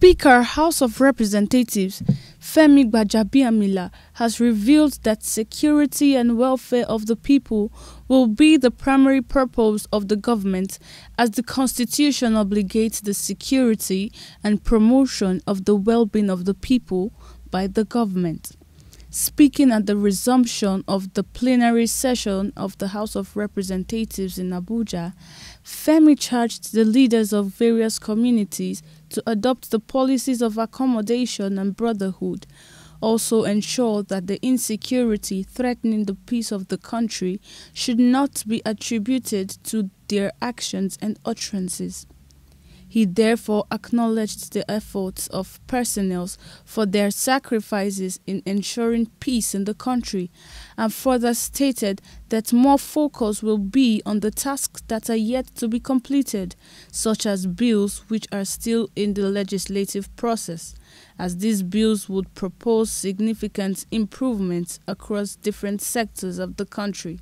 Speaker, House of Representatives, Femi Gbajabiamila has revealed that security and welfare of the people will be the primary purpose of the government, as the Constitution obligates the security and promotion of the well-being of the people by the government. Speaking at the resumption of the plenary session of the House of Representatives in Abuja, Femi charged the leaders of various communities to adopt the policies of accommodation and brotherhood, also ensure that the insecurity threatening the peace of the country should not be attributed to their actions and utterances. He therefore acknowledged the efforts of personnel for their sacrifices in ensuring peace in the country, and further stated that more focus will be on the tasks that are yet to be completed, such as bills which are still in the legislative process, as these bills would propose significant improvements across different sectors of the country.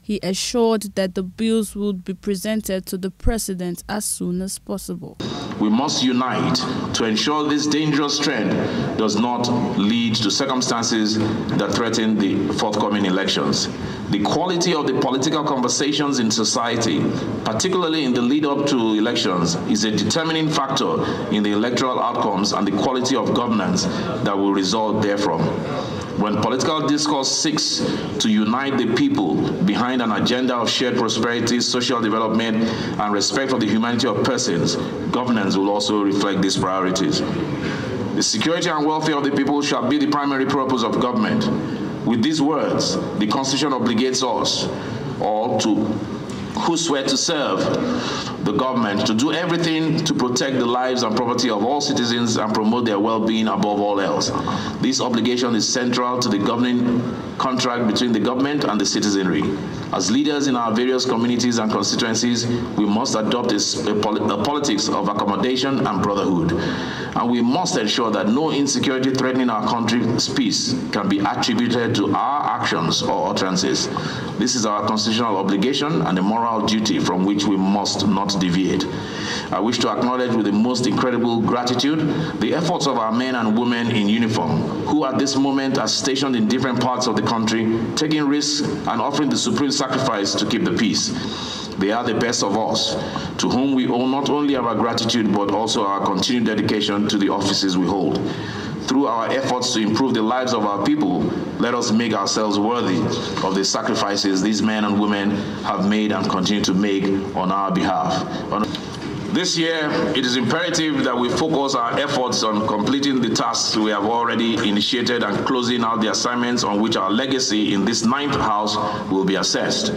He assured that the bills would be presented to the president as soon as possible. We must unite to ensure this dangerous trend does not lead to circumstances that threaten the forthcoming elections. The quality of the political conversations in society, particularly in the lead-up to elections, is a determining factor in the electoral outcomes and the quality of governance that will result therefrom. When political discourse seeks to unite the people behind an agenda of shared prosperity, social development, and respect for the humanity of persons, governance will also reflect these priorities. The security and welfare of the people shall be the primary purpose of government. With these words, the Constitution obligates us all who swear to serve the government to do everything to protect the lives and property of all citizens and promote their well-being above all else. This obligation is central to the governing contract between the government and the citizenry. As leaders in our various communities and constituencies, we must adopt a politics of accommodation and brotherhood. And we must ensure that no insecurity threatening our country's peace can be attributed to our actions or utterances. This is our constitutional obligation and a moral duty from which we must not deviate. I wish to acknowledge with the most incredible gratitude the efforts of our men and women in uniform, who at this moment are stationed in different parts of the country, taking risks and offering the supreme sacrifice to keep the peace. They are the best of us, to whom we owe not only our gratitude but also our continued dedication to the offices we hold. Through our efforts to improve the lives of our people, let us make ourselves worthy of the sacrifices these men and women have made and continue to make on our behalf. This year, it is imperative that we focus our efforts on completing the tasks we have already initiated and closing out the assignments on which our legacy in this 9th house will be assessed.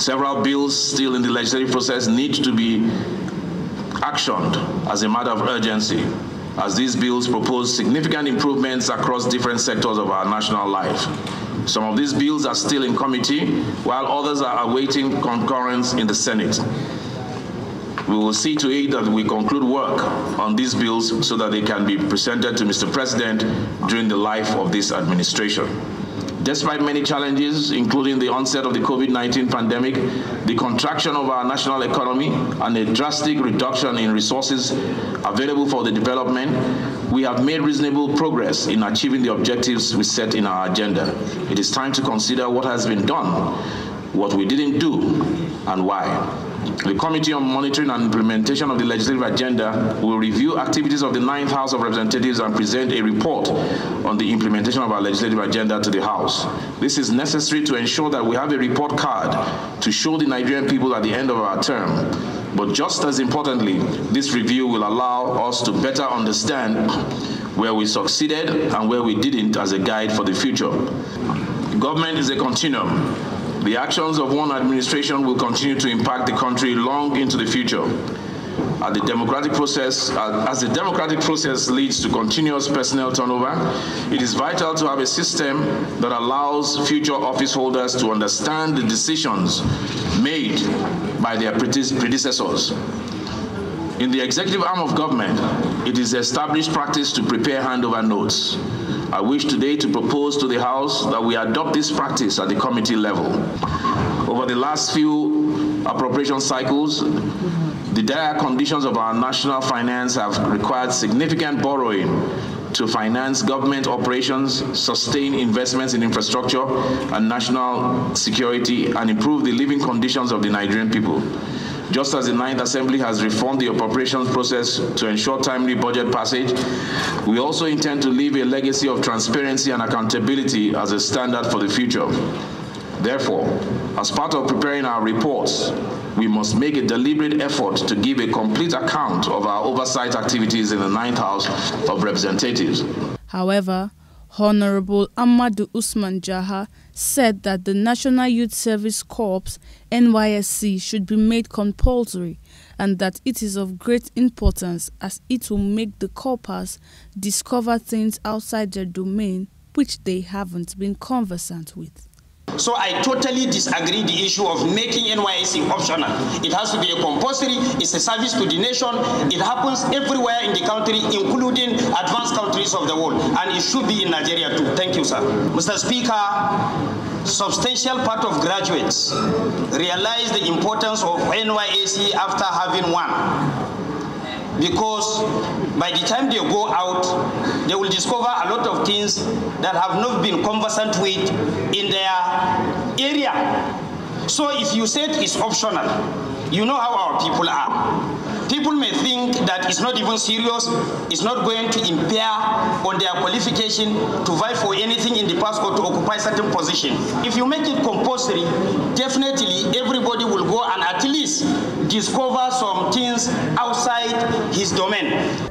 Several bills still in the legislative process need to be actioned as a matter of urgency, as these bills propose significant improvements across different sectors of our national life. Some of these bills are still in committee, while others are awaiting concurrence in the Senate. We will see to it that we conclude work on these bills so that they can be presented to Mr. President during the life of this administration. Despite many challenges, including the onset of the COVID-19 pandemic, the contraction of our national economy, and a drastic reduction in resources available for the development, we have made reasonable progress in achieving the objectives we set in our agenda. It is time to consider what has been done, what we didn't do, and why. The Committee on Monitoring and Implementation of the Legislative Agenda will review activities of the 9th House of Representatives and present a report on the implementation of our legislative agenda to the House. This is necessary to ensure that we have a report card to show the Nigerian people at the end of our term. But just as importantly, this review will allow us to better understand where we succeeded and where we didn't as a guide for the future. Government is a continuum. The actions of one administration will continue to impact the country long into the future. As the democratic process leads to continuous personnel turnover, it is vital to have a system that allows future office holders to understand the decisions made by their predecessors. In the executive arm of government, it is established practice to prepare handover notes. I wish today to propose to the House that we adopt this practice at the committee level. Over the last few appropriation cycles, the dire conditions of our national finance have required significant borrowing to finance government operations, sustain investments in infrastructure and national security, and improve the living conditions of the Nigerian people. Just as the 9th Assembly has reformed the appropriations process to ensure timely budget passage, we also intend to leave a legacy of transparency and accountability as a standard for the future. Therefore, as part of preparing our reports, we must make a deliberate effort to give a complete account of our oversight activities in the 9th House of Representatives. However, Honorable Ahmadou Usman Jaha said that the National Youth Service Corps (NYSC) should be made compulsory and that it is of great importance as it will make the corps discover things outside their domain which they haven't been conversant with. So I totally disagree the issue of making NYSC optional. It has to be a compulsory, it's a service to the nation, it happens everywhere in the country, including advanced countries of the world, and it should be in Nigeria too. Thank you, sir. Mr. Speaker, substantial part of graduates realize the importance of NYSC after having one. Because by the time they go out, they will discover a lot of things that have not been conversant with in their area. So if you said it's optional, you know how our people are. People may think that it's not even serious, it's not going to impair on their qualification to vie for anything in the past or to occupy certain position. If you make it compulsory, definitely everybody will go and at least discover some things outside his domain.